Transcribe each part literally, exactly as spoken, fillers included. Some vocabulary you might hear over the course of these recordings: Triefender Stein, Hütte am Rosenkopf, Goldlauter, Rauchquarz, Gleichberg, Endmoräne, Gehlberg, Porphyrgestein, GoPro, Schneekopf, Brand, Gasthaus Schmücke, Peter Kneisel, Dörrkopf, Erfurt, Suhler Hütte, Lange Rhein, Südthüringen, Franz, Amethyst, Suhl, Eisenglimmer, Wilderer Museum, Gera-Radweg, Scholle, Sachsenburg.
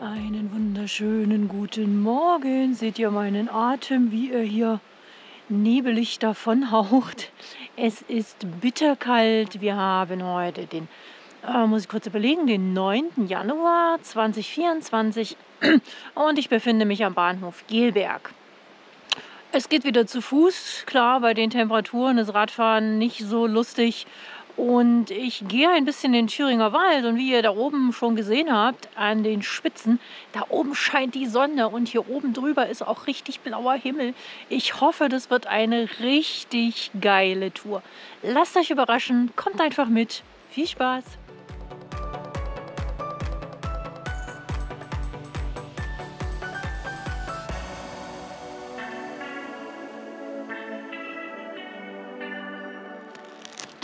Einen wunderschönen guten Morgen. Seht ihr meinen Atem, wie er hier nebelig davonhaucht. Es ist bitterkalt. Wir haben heute den, äh, muss ich kurz überlegen, den neunten Januar zweitausendvierundzwanzig und ich befinde mich am Bahnhof Gehlberg. Es geht wieder zu Fuß. Klar, bei den Temperaturen ist Radfahren nicht so lustig. Und ich gehe ein bisschen in den Thüringer Wald und wie ihr da oben schon gesehen habt, an den Spitzen, da oben scheint die Sonne und hier oben drüber ist auch richtig blauer Himmel. Ich hoffe, das wird eine richtig geile Tour. Lasst euch überraschen, kommt einfach mit. Viel Spaß!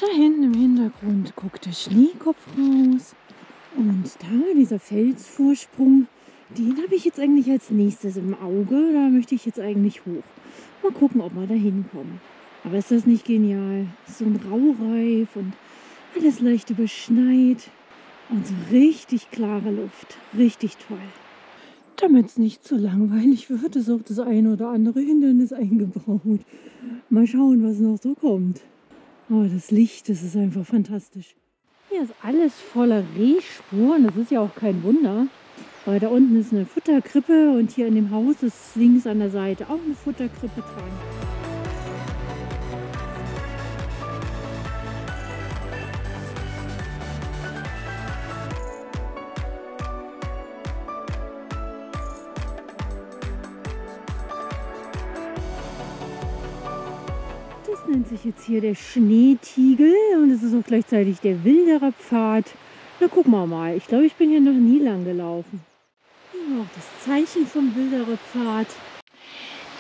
Da hinten im Hintergrund guckt der Schneekopf raus und da dieser Felsvorsprung, den habe ich jetzt eigentlich als nächstes im Auge, da möchte ich jetzt eigentlich hoch. Mal gucken, ob wir da hinkommen. Aber ist das nicht genial? So ein Raureif und alles leicht überschneit und so richtig klare Luft, richtig toll. Damit es nicht zu langweilig wird, ist auch das eine oder andere Hindernis eingebaut. Mal schauen, was noch so kommt. Oh, das Licht, das ist einfach fantastisch. Hier ist alles voller Rehspuren, das ist ja auch kein Wunder. Weil da unten ist eine Futterkrippe und hier in dem Haus ist links an der Seite auch eine Futterkrippe dran. Nennt sich jetzt hier der Schneetiegel und es ist auch gleichzeitig der Wilderer Pfad. Na, gucken wir mal. Ich glaube, ich bin hier noch nie lang gelaufen. Hier auch das Zeichen vom Wilderer Pfad.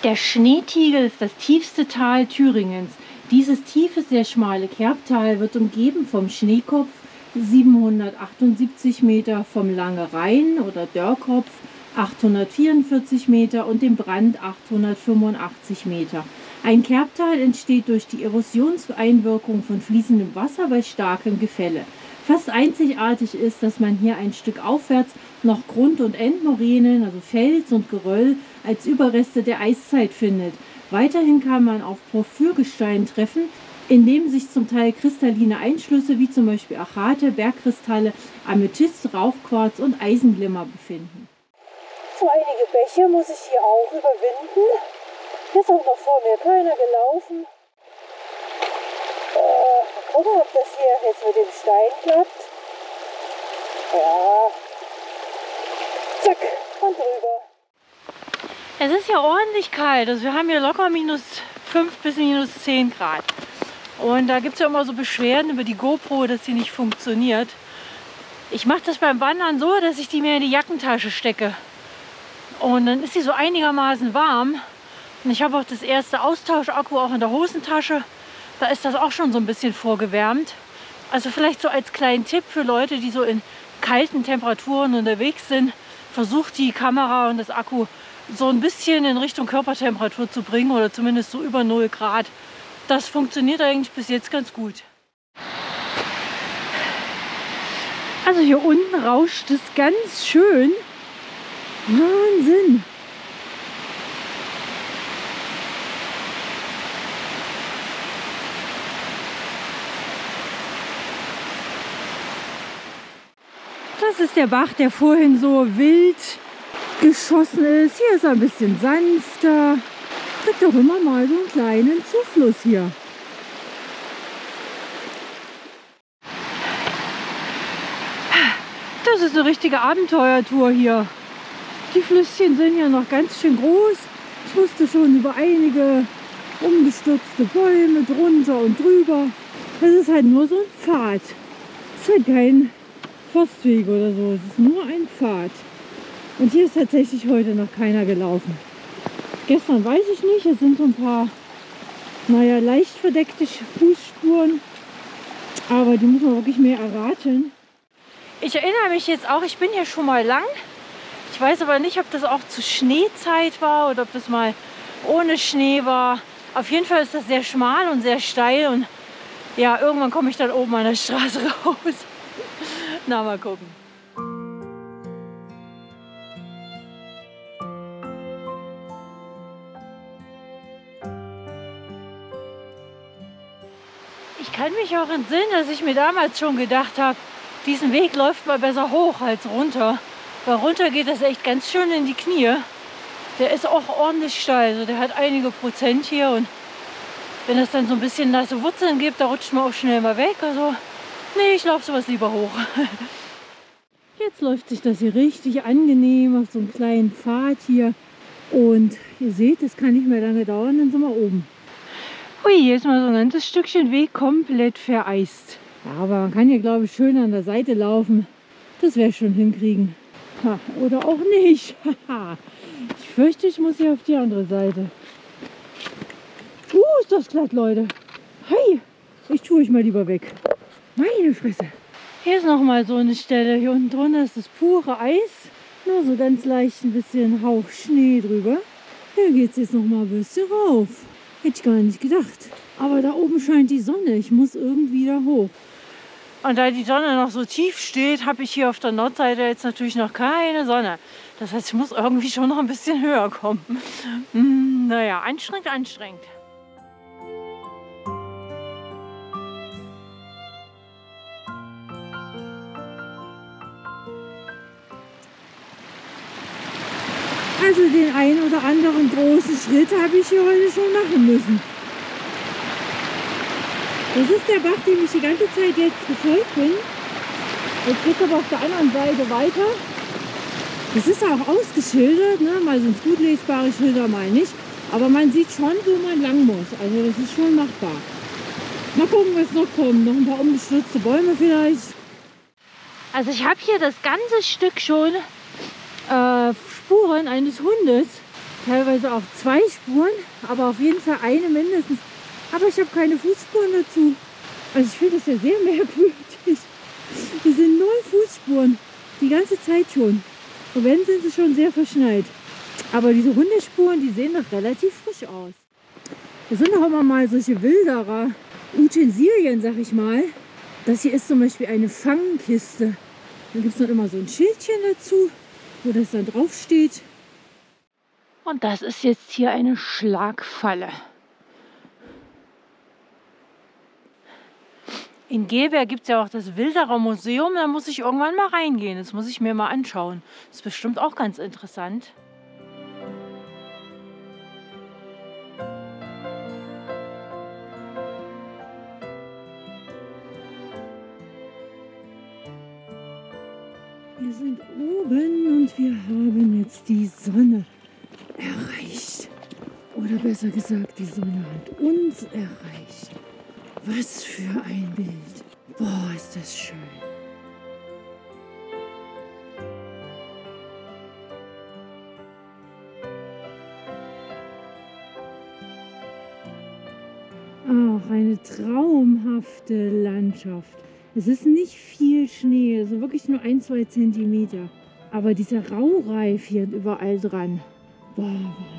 Der Schneetiegel ist das tiefste Tal Thüringens. Dieses tiefe, sehr schmale Kerbtal wird umgeben vom Schneekopf, siebenhundertachtundsiebzig Meter, vom Lange Rhein oder Dörrkopf, achthundertvierundvierzig Meter und dem Brand, achthundertfünfundachtzig Meter. Ein Kerbtal entsteht durch die Erosionseinwirkung von fließendem Wasser bei starkem Gefälle. Fast einzigartig ist, dass man hier ein Stück aufwärts noch Grund- und Endmoränen, also Fels und Geröll, als Überreste der Eiszeit findet. Weiterhin kann man auf Porphyrgestein treffen, in dem sich zum Teil kristalline Einschlüsse wie zum Beispiel Achat, Bergkristalle, Amethyst, Rauchquarz und Eisenglimmer befinden. So einige Bäche muss ich hier auch überwinden. Hier ist auch noch vor mir keiner gelaufen. Äh, mal gucken, ob das hier jetzt mit dem Stein klappt. Ja. Zack, und drüber. Es ist ja ordentlich kalt. Also wir haben hier locker minus fünf bis minus zehn Grad. Und da gibt es ja immer so Beschwerden über die GoPro, dass sie nicht funktioniert. Ich mache das beim Wandern so, dass ich die mir in die Jackentasche stecke. Und dann ist sie so einigermaßen warm. Und ich habe auch das erste Austauschakku auch in der Hosentasche. Da ist das auch schon so ein bisschen vorgewärmt. Also vielleicht so als kleinen Tipp für Leute, die so in kalten Temperaturen unterwegs sind, versucht die Kamera und das Akku so ein bisschen in Richtung Körpertemperatur zu bringen oder zumindest so über null Grad. Das funktioniert eigentlich bis jetzt ganz gut. Also hier unten rauscht es ganz schön. Wahnsinn! Das ist der Bach, der vorhin so wild geschossen ist. Hier ist er ein bisschen sanfter. Kriegt doch immer mal so einen kleinen Zufluss hier. Das ist eine richtige Abenteuertour hier. Die Flüsschen sind ja noch ganz schön groß. Ich musste schon über einige umgestürzte Bäume drunter und drüber. Das ist halt nur so ein Pfad. Das ist halt kein Postweg oder so. Es ist nur ein Pfad. Und hier ist tatsächlich heute noch keiner gelaufen. Gestern weiß ich nicht. Es sind so ein paar, naja, leicht verdeckte Fußspuren. Aber die muss man wirklich mehr erraten. Ich erinnere mich jetzt auch, ich bin hier schon mal lang. Ich weiß aber nicht, ob das auch zu Schneezeit war oder ob das mal ohne Schnee war. Auf jeden Fall ist das sehr schmal und sehr steil und ja, irgendwann komme ich dann oben an der Straße raus. Na, mal gucken. Ich kann mich auch entsinnen, dass ich mir damals schon gedacht habe, diesen Weg läuft mal besser hoch als runter. Weil runter geht das echt ganz schön in die Knie. Der ist auch ordentlich steil, also der hat einige Prozent hier, und wenn es dann so ein bisschen nasse Wurzeln gibt, da rutscht man auch schnell mal weg. Also nee, ich laufe sowas lieber hoch. Jetzt läuft sich das hier richtig angenehm auf so einem kleinen Pfad hier, und ihr seht, das kann nicht mehr lange dauern, dann sind wir oben. Hui, hier ist mal so ein ganzes Stückchen Weg komplett vereist. Ja, aber man kann hier, glaube ich, schön an der Seite laufen. Das wäre schon hinkriegen. Ha, oder auch nicht. Ich fürchte, ich muss hier auf die andere Seite. Uh, ist das glatt, Leute. Hey, ich tue ich mal lieber weg. Meine Fresse. Hier ist nochmal so eine Stelle. Hier unten drunter ist das pure Eis. Nur so ganz leicht ein bisschen Hauch Schnee drüber. Hier geht es jetzt nochmal ein bisschen rauf. Hätte ich gar nicht gedacht. Aber da oben scheint die Sonne. Ich muss irgendwie da hoch. Und da die Sonne noch so tief steht, habe ich hier auf der Nordseite jetzt natürlich noch keine Sonne. Das heißt, ich muss irgendwie schon noch ein bisschen höher kommen. Hm, naja, anstrengend, anstrengend. Also den einen oder anderen großen Schritt habe ich hier heute schon machen müssen. Das ist der Bach, dem ich die ganze Zeit jetzt gefolgt bin. Jetzt geht es aber auf der anderen Seite weiter. Das ist auch ausgeschildert, ne? Mal sind es gut lesbare Schilder, mal nicht. Aber man sieht schon, wo man lang muss. Also das ist schon machbar. Mal gucken, was noch kommt. Noch ein paar umgestürzte Bäume vielleicht. Also ich habe hier das ganze Stück schon äh, Spuren eines Hundes. Teilweise auch zwei Spuren, aber auf jeden Fall eine mindestens. Aber ich habe keine Fußspuren dazu. Also ich finde das ja sehr merkwürdig. Hier sind null Fußspuren. Die ganze Zeit schon. Und wenn, sind sie schon sehr verschneit. Aber diese Hundespuren, die sehen doch relativ frisch aus. Das sind doch immer mal solche Wilderer-Utensilien, sag ich mal. Das hier ist zum Beispiel eine Fangkiste. Da gibt es dann immer so ein Schildchen dazu, wo das dann draufsteht. Und das ist jetzt hier eine Schlagfalle. In Gehlberg gibt es ja auch das Wilderer Museum, da muss ich irgendwann mal reingehen. Das muss ich mir mal anschauen. Das ist bestimmt auch ganz interessant. Wir sind oben und wir haben jetzt die Sonne erreicht. Oder besser gesagt, die Sonne hat uns erreicht. Was für ein Bild. Boah, ist das schön. Auch eine traumhafte Landschaft. Es ist nicht viel Schnee, also wirklich nur ein, zwei Zentimeter. Aber dieser Raureif hier überall dran. Boah, Wahnsinn.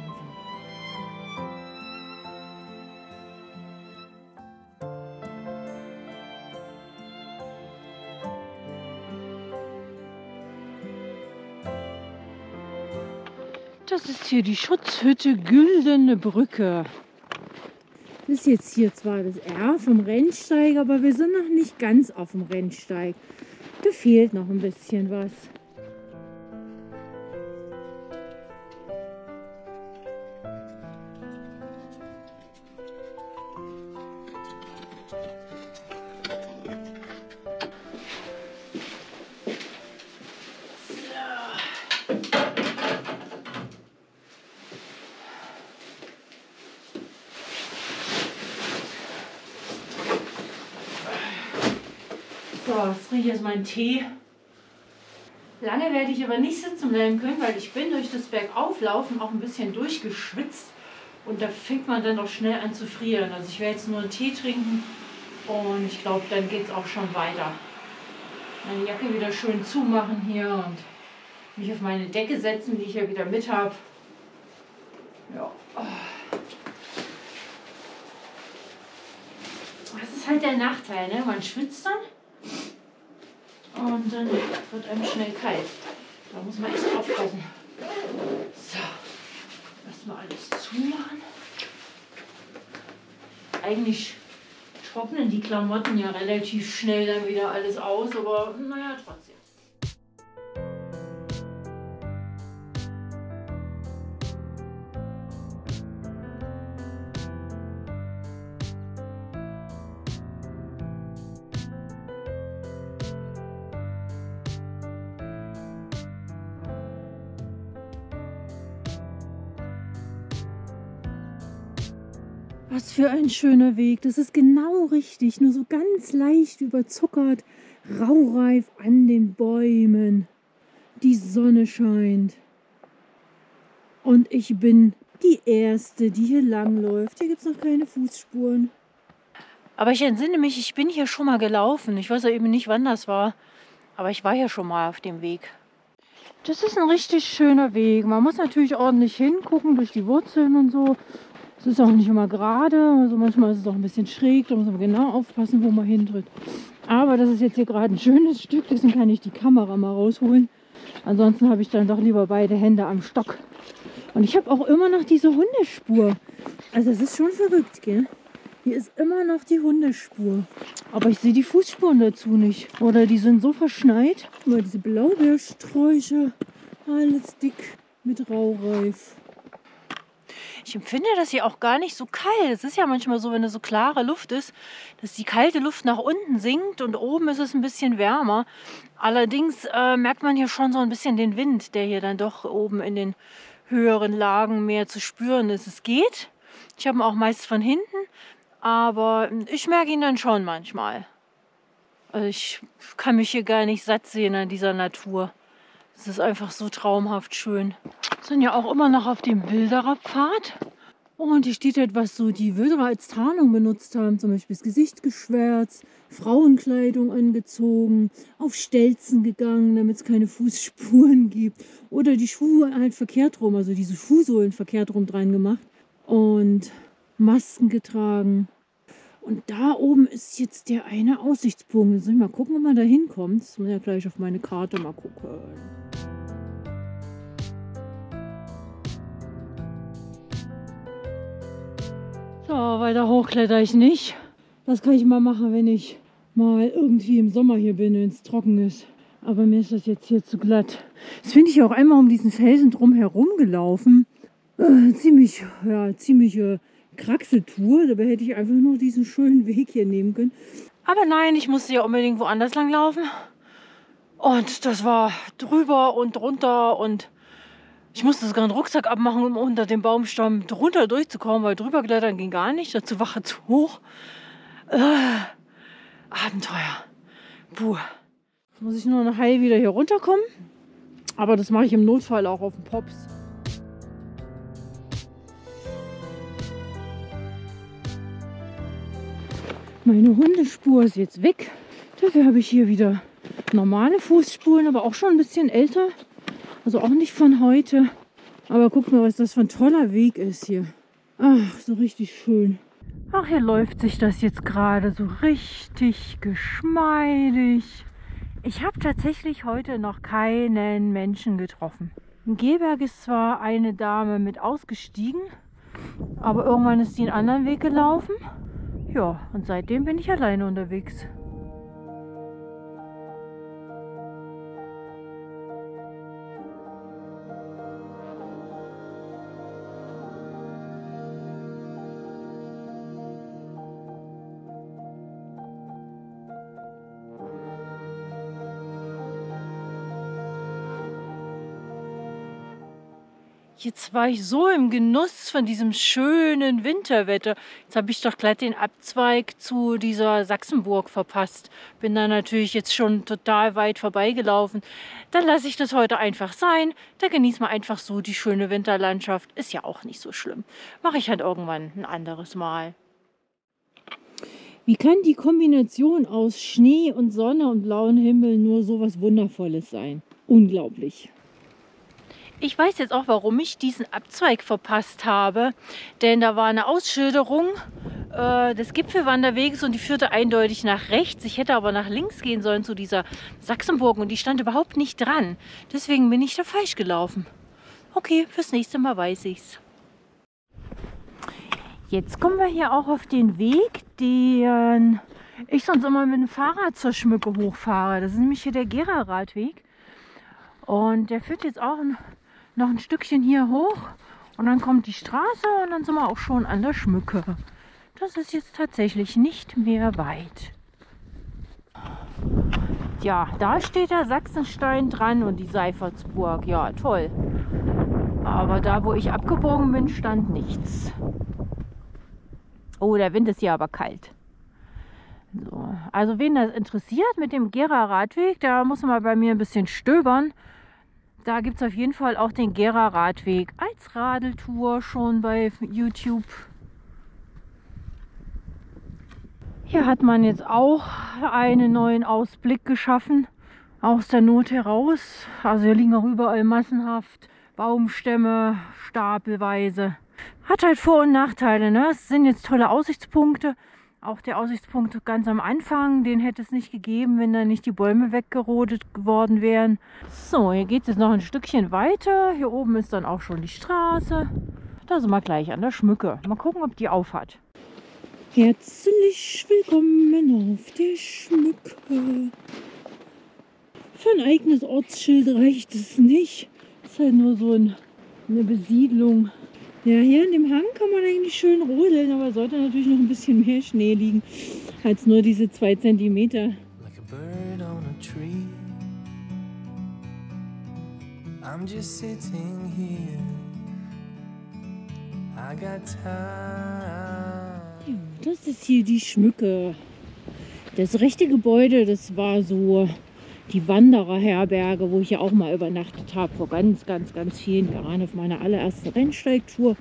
Das ist hier die Schutzhütte Güldene Brücke. Das ist jetzt hier zwar das R vom Rennsteig, aber wir sind noch nicht ganz auf dem Rennsteig. Da fehlt noch ein bisschen was. Jetzt meinen Tee. Lange werde ich aber nicht sitzen bleiben können, weil ich bin durch das Bergauflaufen auch ein bisschen durchgeschwitzt und da fängt man dann auch schnell an zu frieren. Also ich werde jetzt nur einen Tee trinken und ich glaube, dann geht es auch schon weiter. Meine Jacke wieder schön zumachen hier und mich auf meine Decke setzen, die ich ja wieder mit habe. Ja. Was ist halt der Nachteil, ne? Man schwitzt dann und dann wird einem schnell kalt. Da muss man echt aufpassen. So, erstmal alles zumachen. Eigentlich trocknen die Klamotten ja relativ schnell dann wieder alles aus, aber naja, trotzdem. Was für ein schöner Weg, das ist genau richtig, nur so ganz leicht überzuckert, raureif an den Bäumen. Die Sonne scheint. Und ich bin die Erste, die hier langläuft. Hier gibt es noch keine Fußspuren. Aber ich entsinne mich, ich bin hier schon mal gelaufen. Ich weiß ja eben nicht, wann das war, aber ich war ja schon mal auf dem Weg. Das ist ein richtig schöner Weg. Man muss natürlich ordentlich hingucken durch die Wurzeln und so. Es ist auch nicht immer gerade, also manchmal ist es auch ein bisschen schräg, da muss man genau aufpassen, wo man hintritt. Aber das ist jetzt hier gerade ein schönes Stück, deswegen kann ich die Kamera mal rausholen. Ansonsten habe ich dann doch lieber beide Hände am Stock. Und ich habe auch immer noch diese Hundespur. Also es ist schon verrückt, gell? Hier ist immer noch die Hundespur. Aber ich sehe die Fußspuren dazu nicht. Oder die sind so verschneit. Immer diese Blaubeersträucher, alles dick mit Raureif. Ich empfinde das hier auch gar nicht so kalt. Es ist ja manchmal so, wenn es so klare Luft ist, dass die kalte Luft nach unten sinkt und oben ist es ein bisschen wärmer. Allerdings äh, merkt man hier schon so ein bisschen den Wind, der hier dann doch oben in den höheren Lagen mehr zu spüren ist. Es geht. Ich habe ihn auch meist von hinten, aber ich merke ihn dann schon manchmal. Also ich kann mich hier gar nicht satt sehen an dieser Natur. Es ist einfach so traumhaft schön. Wir sind ja auch immer noch auf dem Wildererpfad. Und hier steht etwas, so die Wilderer als Tarnung benutzt haben. Zum Beispiel das Gesicht geschwärzt, Frauenkleidung angezogen, auf Stelzen gegangen, damit es keine Fußspuren gibt. Oder die Schuhe halt verkehrt rum, also diese Schuhsohlen verkehrt rum dran gemacht. Und Masken getragen. Und da oben ist jetzt der eine Aussichtspunkt. Jetzt soll ich mal gucken, ob man da hinkommt. Das muss ich ja gleich auf meine Karte mal gucken. So, weiter hochkletter ich nicht. Das kann ich mal machen, wenn ich mal irgendwie im Sommer hier bin, wenn es trocken ist. Aber mir ist das jetzt hier zu glatt. Jetzt bin ich auch einmal um diesen Felsen drum herum gelaufen. Äh, ziemlich, ja, ziemlich... Äh, Kraxeltour, dabei hätte ich einfach nur diesen schönen Weg hier nehmen können. Aber nein, ich musste ja unbedingt woanders lang laufen. Und das war drüber und drunter und ich musste sogar einen Rucksack abmachen, um unter dem Baumstamm drunter durchzukommen, weil drüber klettern ging gar nicht, dazu war er zu hoch. Äh, Abenteuer. Puh. Jetzt muss ich nur noch heil wieder hier runterkommen, aber das mache ich im Notfall auch auf dem Pops. Meine Hundespur ist jetzt weg. Dafür habe ich hier wieder normale Fußspuren, aber auch schon ein bisschen älter. Also auch nicht von heute. Aber guck mal, was das für ein toller Weg ist hier. Ach, so richtig schön. Ach, hier läuft sich das jetzt gerade so richtig geschmeidig. Ich habe tatsächlich heute noch keinen Menschen getroffen. In Gehlberg ist zwar eine Dame mit ausgestiegen, aber irgendwann ist sie einen anderen Weg gelaufen. Ja, und seitdem bin ich alleine unterwegs. Jetzt war ich so im Genuss von diesem schönen Winterwetter. Jetzt habe ich doch gleich den Abzweig zu dieser Sachsenburg verpasst. Bin da natürlich jetzt schon total weit vorbeigelaufen. Dann lasse ich das heute einfach sein. Da genießt man einfach so die schöne Winterlandschaft. Ist ja auch nicht so schlimm. Mache ich halt irgendwann ein anderes Mal. Wie kann die Kombination aus Schnee und Sonne und blauem Himmel nur so was Wundervolles sein? Unglaublich. Ich weiß jetzt auch, warum ich diesen Abzweig verpasst habe, denn da war eine Ausschilderung äh, des Gipfelwanderweges und die führte eindeutig nach rechts. Ich hätte aber nach links gehen sollen zu dieser Sachsenburg und die stand überhaupt nicht dran. Deswegen bin ich da falsch gelaufen. Okay, fürs nächste Mal weiß ich's. Jetzt kommen wir hier auch auf den Weg, den ich sonst immer mit dem Fahrrad zur Schmücke hochfahre. Das ist nämlich hier der Gera-Radweg. Und der führt jetzt auch ein, noch ein Stückchen hier hoch. Und dann kommt die Straße und dann sind wir auch schon an der Schmücke. Das ist jetzt tatsächlich nicht mehr weit. Ja, da steht der Sachsenstein dran und die Seifartsburg. Ja, toll. Aber da, wo ich abgebogen bin, stand nichts. Oh, der Wind ist hier aber kalt. So. Also wen das interessiert mit dem Gera-Radweg, da muss man bei mir ein bisschen stöbern. Da gibt es auf jeden Fall auch den Gera-Radweg als Radeltour schon bei YouTube. Hier hat man jetzt auch einen neuen Ausblick geschaffen, aus der Not heraus. Also hier liegen auch überall massenhaft Baumstämme, stapelweise. Hat halt Vor- und Nachteile, ne? Es sind jetzt tolle Aussichtspunkte. Auch der Aussichtspunkt ganz am Anfang, den hätte es nicht gegeben, wenn da nicht die Bäume weggerodet geworden wären. So, hier geht es jetzt noch ein Stückchen weiter. Hier oben ist dann auch schon die Straße. Da sind wir gleich an der Schmücke. Mal gucken, ob die aufhat. Herzlich willkommen auf der Schmücke. Für ein eigenes Ortsschild reicht es nicht. Es ist halt nur so ein, eine Besiedlung. Ja, hier in dem Hang kann man eigentlich schön rodeln, aber sollte natürlich noch ein bisschen mehr Schnee liegen als nur diese zwei Zentimeter. Ja, das ist hier die Schmücke. Das rechte Gebäude, das war so die Wandererherberge, wo ich ja auch mal übernachtet habe, vor ganz, ganz, ganz vielen Jahren auf meiner allerersten Rennsteigtour.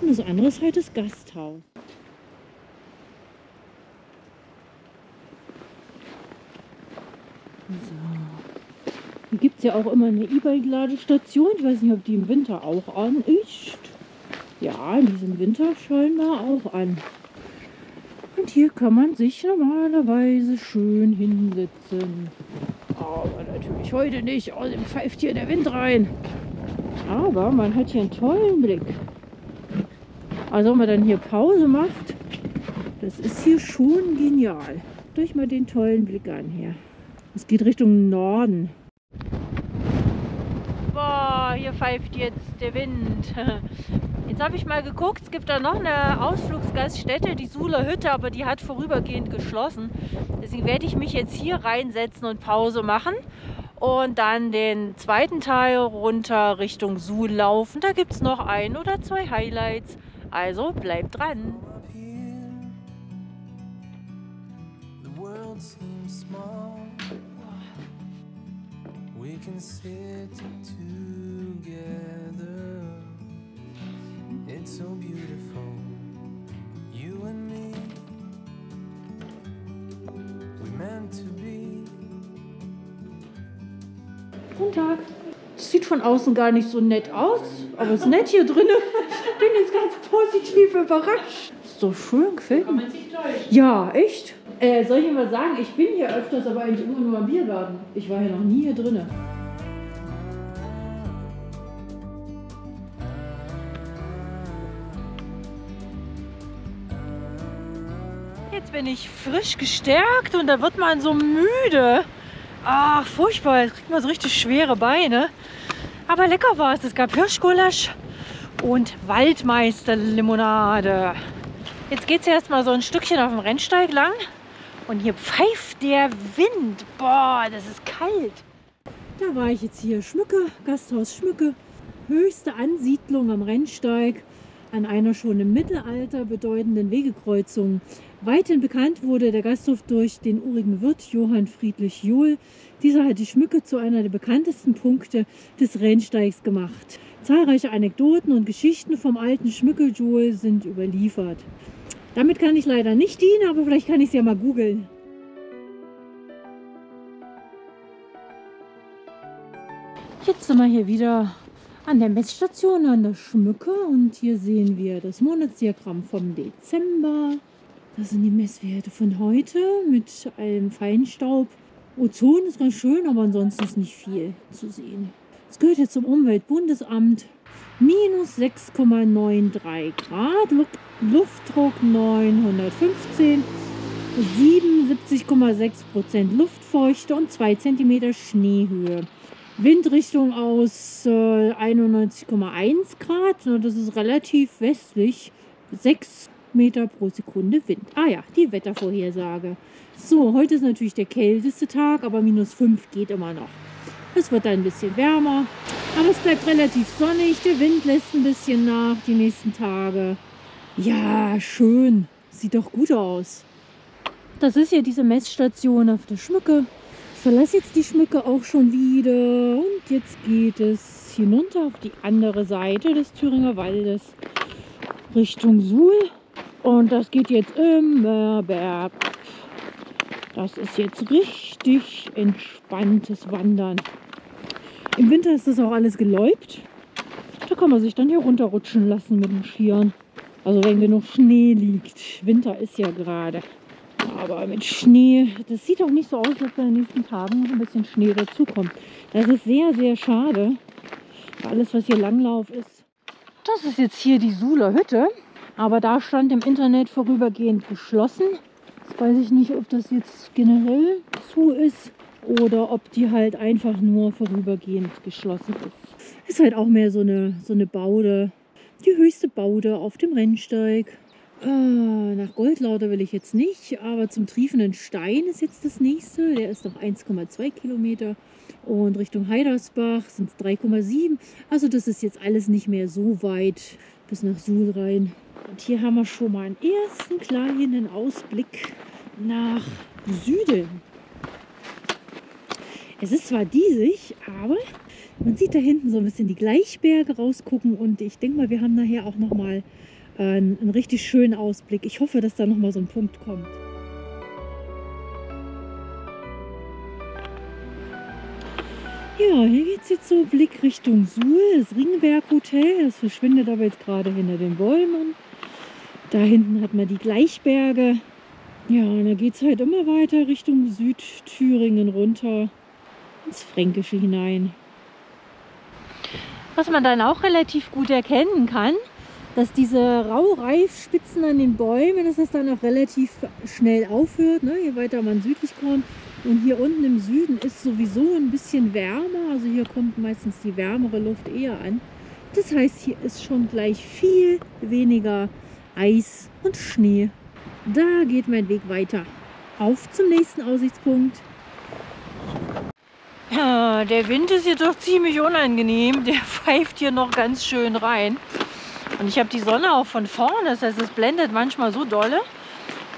Und das andere ist halt das Gasthaus. So. Hier gibt es ja auch immer eine E-Bike-Ladestation. Ich weiß nicht, ob die im Winter auch an ist. Ja, in diesem Winter scheinbar auch an. Und hier kann man sich normalerweise schön hinsetzen. Aber natürlich heute nicht, außerdem pfeift hier der Wind rein. Aber man hat hier einen tollen Blick. Also wenn man dann hier Pause macht, das ist hier schon genial. Guckt euch mal den tollen Blick an hier. Es geht Richtung Norden. Boah, hier pfeift jetzt der Wind. Jetzt habe ich mal geguckt, es gibt da noch eine Ausflugsgaststätte, die Suhler Hütte, aber die hat vorübergehend geschlossen. Deswegen werde ich mich jetzt hier reinsetzen und Pause machen und dann den zweiten Teil runter Richtung Suhl laufen. Da gibt es noch ein oder zwei Highlights. Also bleibt dran. We can sit together. It's so beautiful, you and me. We meant to be. Guten Tag. Sieht von außen gar nicht so nett aus, aber es ist nett hier drinnen. Ich bin jetzt ganz positiv überrascht. Ist doch schön, gefällt mir. Kann man sich täuschen? Ja, echt. Äh, soll ich Ihnen mal sagen, ich bin hier öfters, aber eigentlich immer nur im Biergarten. Ich war ja noch nie hier drinnen. Jetzt bin ich frisch gestärkt und da wird man so müde. Ach, furchtbar, jetzt kriegt man so richtig schwere Beine. Aber lecker war es. Es gab Hirschgulasch und Waldmeisterlimonade. Jetzt geht es erst mal so ein Stückchen auf dem Rennsteig lang. Und hier pfeift der Wind. Boah, das ist kalt. Da war ich jetzt hier. Schmücke, Gasthaus Schmücke. Höchste Ansiedlung am Rennsteig. An einer schon im Mittelalter bedeutenden Wegekreuzung. Weithin bekannt wurde der Gasthof durch den urigen Wirt Johann Friedrich Johl. Dieser hat die Schmücke zu einer der bekanntesten Punkte des Rennsteigs gemacht. Zahlreiche Anekdoten und Geschichten vom alten Schmücke-Johl sind überliefert. Damit kann ich leider nicht dienen, aber vielleicht kann ich es ja mal googeln. Jetzt sind wir hier wieder an der Messstation an der Schmücke und hier sehen wir das Monatsdiagramm vom Dezember. Das sind die Messwerte von heute mit einem Feinstaub. Ozon ist ganz schön, aber ansonsten ist nicht viel zu sehen. Es gehört jetzt zum Umweltbundesamt. Minus sechs Komma neun drei Grad, Luftdruck neunhundertfünfzehn, siebenundsiebzig Komma sechs Prozent Luftfeuchte und zwei Zentimeter Schneehöhe. Windrichtung aus äh, einundneunzig Komma eins Grad, na, das ist relativ westlich, sechs Meter pro Sekunde Wind. Ah ja, die Wettervorhersage. So, heute ist natürlich der kälteste Tag, aber minus fünf geht immer noch. Es wird dann ein bisschen wärmer, aber es bleibt relativ sonnig, der Wind lässt ein bisschen nach die nächsten Tage. Ja, schön, sieht doch gut aus. Das ist ja diese Messstation auf der Schmücke. Ich verlasse jetzt die Schmücke auch schon wieder und jetzt geht es hinunter auf die andere Seite des Thüringer Waldes Richtung Suhl und das geht jetzt immer bergab. Das ist jetzt richtig entspanntes Wandern. Im Winter ist das auch alles geläubt. Da kann man sich dann hier runterrutschen lassen mit dem Skiern. Also wenn genug Schnee liegt. Winter ist ja gerade. Aber mit Schnee, das sieht auch nicht so aus, als ob in den nächsten Tagen noch ein bisschen Schnee dazukommt. Das ist sehr, sehr schade. Alles, was hier Langlauf ist. Das ist jetzt hier die Suhler Hütte. Aber da stand im Internet vorübergehend geschlossen. Weiß ich nicht, ob das jetzt generell zu ist oder ob die halt einfach nur vorübergehend geschlossen ist. Ist halt auch mehr so eine, so eine Baude, die höchste Baude auf dem Rennsteig. Äh, nach Goldlauter will ich jetzt nicht, aber zum Triefenden Stein ist jetzt das nächste. Der ist noch eins Komma zwei Kilometer und Richtung Heidersbach sind es drei Komma sieben. Also das ist jetzt alles nicht mehr so weit bis nach Suhl rein. Und hier haben wir schon mal einen ersten kleinen Ausblick nach Süden. Es ist zwar diesig, aber man sieht da hinten so ein bisschen die Gleichberge rausgucken und ich denke mal, wir haben nachher auch nochmal äh, einen richtig schönen Ausblick. Ich hoffe, dass da nochmal so ein Punkt kommt. Ja, hier geht es jetzt so Blick Richtung Suhl, das Ringberg-Hotel, das verschwindet aber jetzt gerade hinter den Bäumen. Da hinten hat man die Gleichberge. Ja, und da geht es halt immer weiter Richtung Südthüringen runter, ins Fränkische hinein. Was man dann auch relativ gut erkennen kann, dass diese Raureifspitzen an den Bäumen, dass das dann auch relativ schnell aufhört, ne? Je weiter man südlich kommt. Und hier unten im Süden ist sowieso ein bisschen wärmer, also hier kommt meistens die wärmere Luft eher an. Das heißt, hier ist schon gleich viel weniger Eis und Schnee. Da geht mein Weg weiter. Auf zum nächsten Aussichtspunkt. Ja, der Wind ist jetzt doch ziemlich unangenehm, der pfeift hier noch ganz schön rein. Und ich habe die Sonne auch von vorne, das heißt, es blendet manchmal so dolle,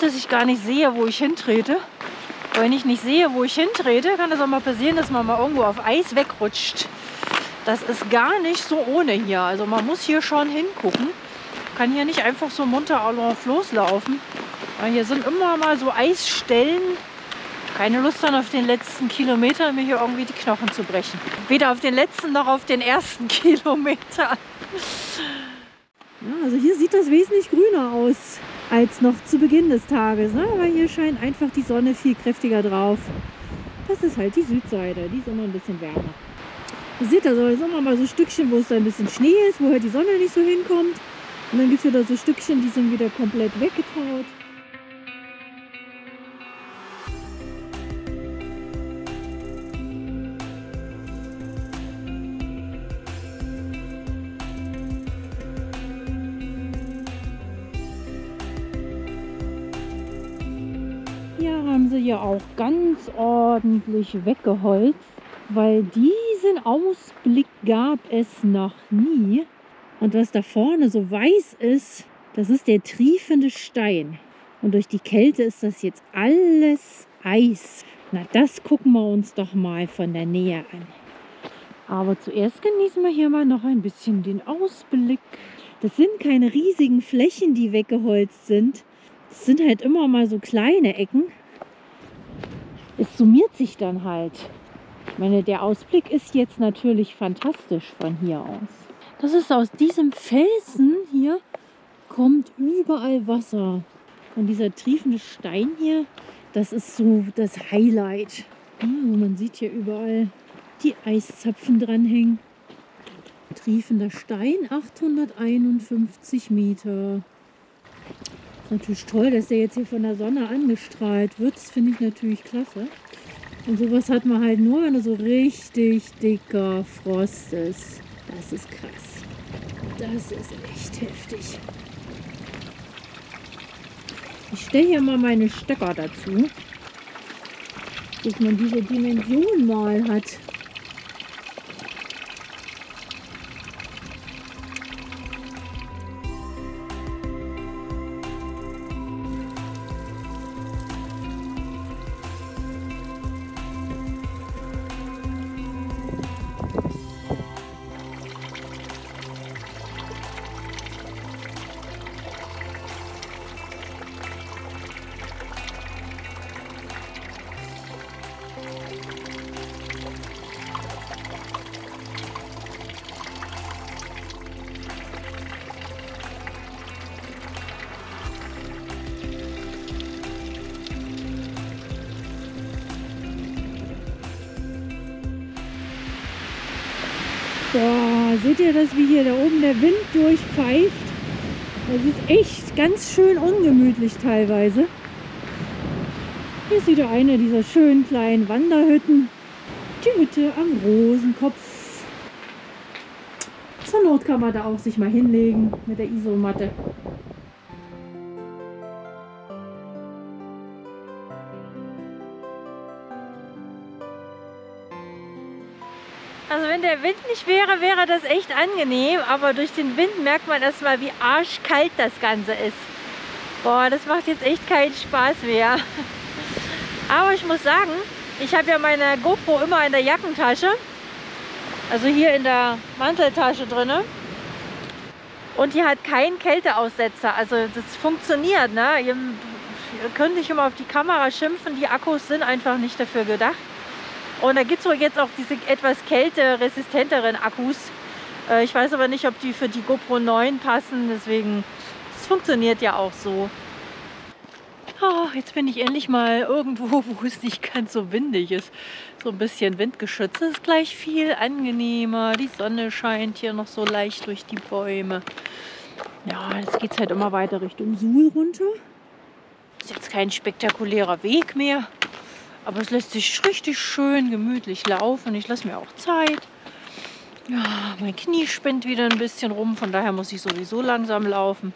dass ich gar nicht sehe, wo ich hintrete. Aber wenn ich nicht sehe, wo ich hintrete, kann es auch mal passieren, dass man mal irgendwo auf Eis wegrutscht. Das ist gar nicht so ohne hier. Also man muss hier schon hingucken. Man kann hier nicht einfach so munter loslaufen. Aber hier sind immer mal so Eisstellen. Keine Lust dann auf den letzten Kilometer, mir hier irgendwie die Knochen zu brechen. Weder auf den letzten noch auf den ersten Kilometer. Ja, also hier sieht das wesentlich grüner aus als noch zu Beginn des Tages, ne? Aber hier scheint einfach die Sonne viel kräftiger drauf. Das ist halt die Südseite, die ist immer ein bisschen wärmer. Ihr seht da so immer mal so Stückchen, wo es da ein bisschen Schnee ist, wo halt die Sonne nicht so hinkommt. Und dann gibt es wieder so Stückchen, die sind wieder komplett weggetaut. Ja, auch ganz ordentlich weggeholzt, weil diesen Ausblick gab es noch nie. Und was da vorne so weiß ist, das ist der triefende Stein. Und durch die Kälte ist das jetzt alles Eis. Na, das gucken wir uns doch mal von der Nähe an. Aber zuerst genießen wir hier mal noch ein bisschen den Ausblick. Das sind keine riesigen Flächen, die weggeholzt sind. Es sind halt immer mal so kleine Ecken. Es summiert sich dann halt. Ich meine, der Ausblick ist jetzt natürlich fantastisch von hier aus. Das ist aus diesem Felsen hier, kommt überall Wasser. Und dieser triefende Stein hier, das ist so das Highlight. Ja, man sieht hier überall die Eiszapfen dranhängen. Triefender Stein, achthunderteinundfünfzig Meter. Ist natürlich toll, dass der jetzt hier von der Sonne angestrahlt wird. Das finde ich natürlich klasse. Und sowas hat man halt nur, wenn er so richtig dicker Frost ist. Das ist krass. Das ist echt heftig. Ich stelle hier mal meine Stöcker dazu, dass man diese Dimension mal hat. Boah, seht ihr das, wie hier da oben der Wind durchpfeift? Das ist echt ganz schön ungemütlich teilweise. Hier ist wieder eine dieser schönen kleinen Wanderhütten. Die Hütte am Rosenkopf. Zur Not kann man da auch sich mal hinlegen mit der Isomatte. Also wenn der Wind nicht wäre, wäre das echt angenehm, aber durch den Wind merkt man erstmal, wie arschkalt das Ganze ist. Boah, das macht jetzt echt keinen Spaß mehr. Aber ich muss sagen, ich habe ja meine GoPro immer in der Jackentasche, also hier in der Manteltasche drin. Und die hat keinen Kälteaussetzer, also das funktioniert, ne? Ihr könnt nicht immer auf die Kamera schimpfen, die Akkus sind einfach nicht dafür gedacht. Und da gibt es jetzt auch diese etwas kälteresistenteren Akkus. Ich weiß aber nicht, ob die für die GoPro neun passen, deswegen, das funktioniert ja auch so. Oh, jetzt bin ich endlich mal irgendwo, wo es nicht ganz so windig ist. So ein bisschen windgeschützt, das ist gleich viel angenehmer. Die Sonne scheint hier noch so leicht durch die Bäume. Ja, jetzt geht es halt immer weiter Richtung Suhl runter. Ist jetzt kein spektakulärer Weg mehr. Aber es lässt sich richtig schön gemütlich laufen. Ich lasse mir auch Zeit. Ja, mein Knie spinnt wieder ein bisschen rum. Von daher muss ich sowieso langsam laufen.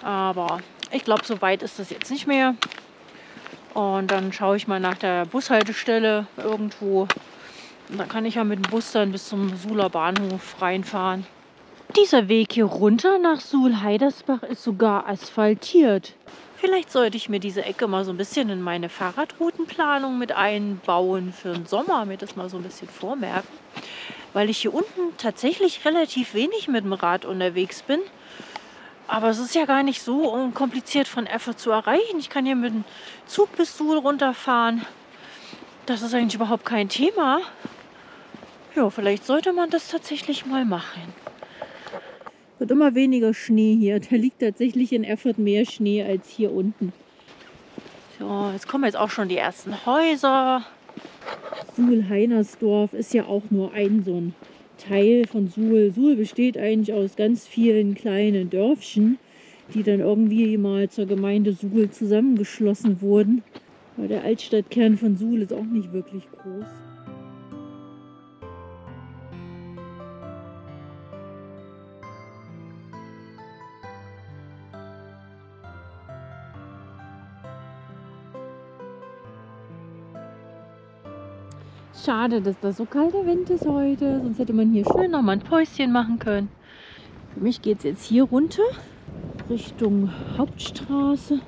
Aber ich glaube, so weit ist das jetzt nicht mehr. Und dann schaue ich mal nach der Bushaltestelle irgendwo. Und dann kann ich ja mit dem Bus dann bis zum Suhler Bahnhof reinfahren. Dieser Weg hier runter nach Suhl-Heidersbach ist sogar asphaltiert. Vielleicht sollte ich mir diese Ecke mal so ein bisschen in meine Fahrradroutenplanung mit einbauen für den Sommer, mir das mal so ein bisschen vormerken, weil ich hier unten tatsächlich relativ wenig mit dem Rad unterwegs bin. Aber es ist ja gar nicht so unkompliziert von Erfurt zu erreichen. Ich kann hier mit dem Zug bis Suhl runterfahren. Das ist eigentlich überhaupt kein Thema. Ja, vielleicht sollte man das tatsächlich mal machen. Wird immer weniger Schnee hier. Da liegt tatsächlich in Erfurt mehr Schnee als hier unten. So, jetzt kommen jetzt auch schon die ersten Häuser. Suhl-Heidersbach ist ja auch nur ein so ein Teil von Suhl. Suhl besteht eigentlich aus ganz vielen kleinen Dörfchen, die dann irgendwie mal zur Gemeinde Suhl zusammengeschlossen wurden. Weil der Altstadtkern von Suhl ist auch nicht wirklich groß. Schade, dass das so kalter Wind ist heute, sonst hätte man hier schön nochmal ein Päuschen machen können. Für mich geht es jetzt hier runter, Richtung Hauptstraße.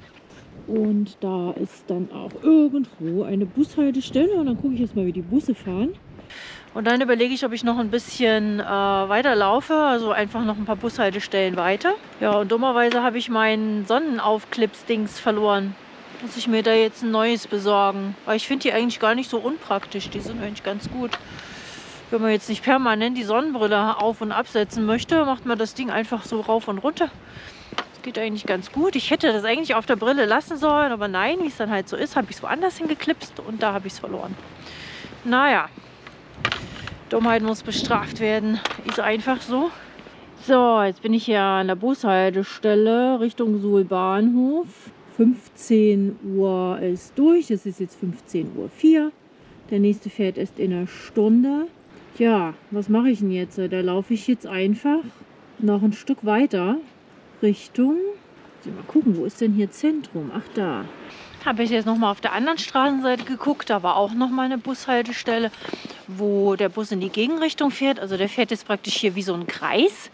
Und da ist dann auch irgendwo eine Bushaltestelle und dann gucke ich jetzt mal, wie die Busse fahren. Und dann überlege ich, ob ich noch ein bisschen äh, weiter laufe, also einfach noch ein paar Bushaltestellen weiter. Ja, und dummerweise habe ich meinen Sonnenaufclips-Dings verloren. Muss ich mir da jetzt ein neues besorgen. Weil ich finde die eigentlich gar nicht so unpraktisch. Die sind eigentlich ganz gut. Wenn man jetzt nicht permanent die Sonnenbrille auf- und absetzen möchte, macht man das Ding einfach so rauf und runter. geht eigentlich ganz gut. Ich hätte das eigentlich auf der Brille lassen sollen, aber nein, wie es dann halt so ist, habe ich es woanders hingeklipst und da habe ich es verloren. Naja, Dummheit muss bestraft werden, ist einfach so. So, jetzt bin ich hier an der Bushaltestelle Richtung Suhl Bahnhof. fünfzehn Uhr ist durch, es ist jetzt fünfzehn Uhr vier. Der nächste fährt erst in einer Stunde. Ja, was mache ich denn jetzt? Da laufe ich jetzt einfach noch ein Stück weiter Richtung... Mal gucken, wo ist denn hier Zentrum? Ach, da. Habe ich jetzt nochmal auf der anderen Straßenseite geguckt. Da war auch nochmal eine Bushaltestelle, wo der Bus in die Gegenrichtung fährt. Also der fährt jetzt praktisch hier wie so ein Kreis.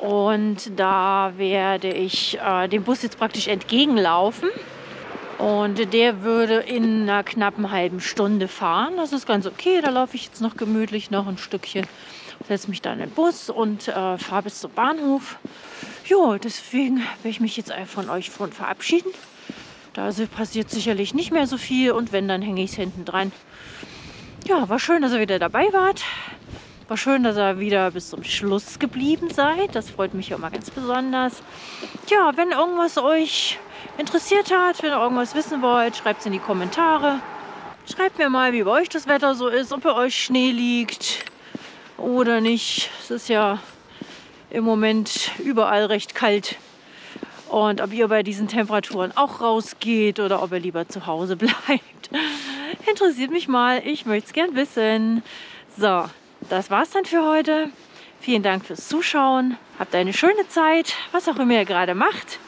Und da werde ich äh, dem Bus jetzt praktisch entgegenlaufen. Und der würde in einer knappen halben Stunde fahren. Das ist ganz okay. Da laufe ich jetzt noch gemütlich noch ein Stückchen. Setze mich dann in den Bus und äh, fahre bis zum Bahnhof. Jo, deswegen will ich mich jetzt von euch von verabschieden. Da passiert sicherlich nicht mehr so viel. Und wenn, dann hänge ich es hinten dran. Ja, war schön, dass ihr wieder dabei wart. War schön, dass ihr wieder bis zum Schluss geblieben seid. Das freut mich ja immer ganz besonders. Ja, wenn irgendwas euch interessiert hat, wenn ihr irgendwas wissen wollt, schreibt es in die Kommentare. Schreibt mir mal, wie bei euch das Wetter so ist, ob bei euch Schnee liegt oder nicht. Es ist ja im Moment überall recht kalt. Und ob ihr bei diesen Temperaturen auch rausgeht oder ob ihr lieber zu Hause bleibt, interessiert mich mal. Ich möchte es gern wissen. So, das war's dann für heute. Vielen Dank fürs Zuschauen. Habt eine schöne Zeit, was auch immer ihr gerade macht.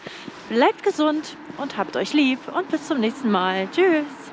Bleibt gesund und habt euch lieb und bis zum nächsten Mal. Tschüss.